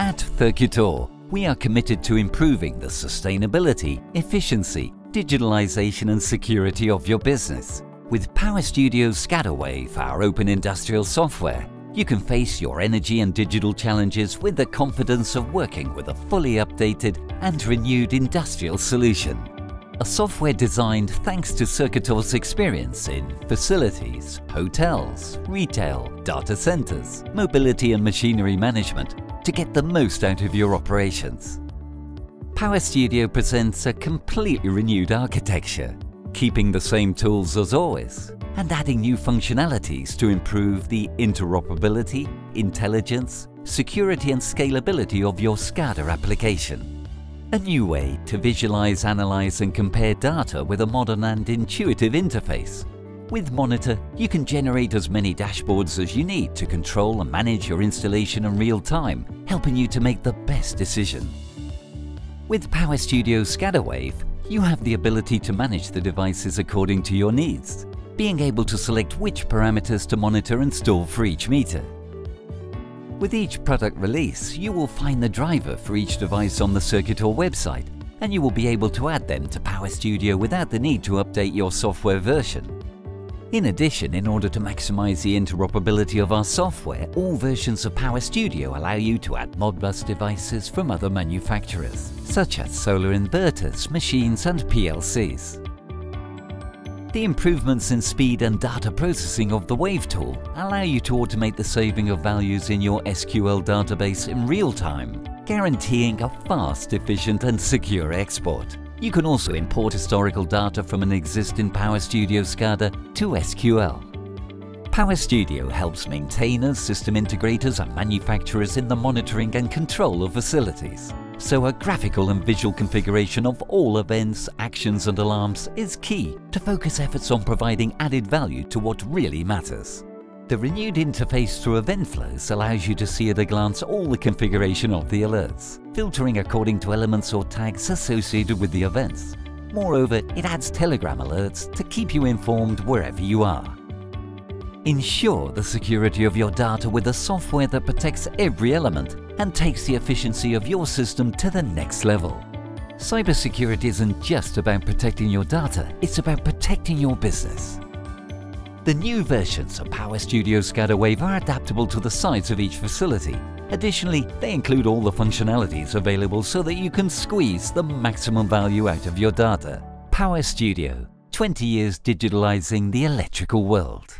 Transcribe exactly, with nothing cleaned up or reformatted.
At Circutor, we are committed to improving the sustainability, efficiency, digitalization and security of your business. With PowerStudio SCADA Wave, our open industrial software, you can face your energy and digital challenges with the confidence of working with a fully updated and renewed industrial solution. A software designed thanks to Circutor's experience in facilities, hotels, retail, data centers, mobility and machinery management to get the most out of your operations. PowerStudio presents a completely renewed architecture, keeping the same tools as always and adding new functionalities to improve the interoperability, intelligence, security and scalability of your SCADA application. A new way to visualize, analyze and compare data with a modern and intuitive interface. With Monitor, you can generate as many dashboards as you need to control and manage your installation in real time, helping you to make the best decision. With PowerStudio SCADA Wave, you have the ability to manage the devices according to your needs, being able to select which parameters to monitor and store for each meter. With each product release, you will find the driver for each device on the Circutor website, and you will be able to add them to PowerStudio without the need to update your software version. In addition, in order to maximize the interoperability of our software, all versions of PowerStudio allow you to add Modbus devices from other manufacturers, such as solar inverters, machines and P L Cs. The improvements in speed and data processing of the Wave tool allow you to automate the saving of values in your S Q L database in real time, guaranteeing a fast, efficient and secure export. You can also import historical data from an existing PowerStudio SCADA to S Q L. PowerStudio helps maintainers, system integrators and manufacturers in the monitoring and control of facilities. So a graphical and visual configuration of all events, actions and alarms is key to focus efforts on providing added value to what really matters. The renewed interface through Event Flows allows you to see at a glance all the configuration of the alerts, filtering according to elements or tags associated with the events. Moreover, it adds Telegram alerts to keep you informed wherever you are. Ensure the security of your data with a software that protects every element and takes the efficiency of your system to the next level. Cybersecurity isn't just about protecting your data, it's about protecting your business. The new versions of PowerStudio SCADA Wave are adaptable to the size of each facility. Additionally, they include all the functionalities available so that you can squeeze the maximum value out of your data. PowerStudio, twenty years digitalizing the electrical world.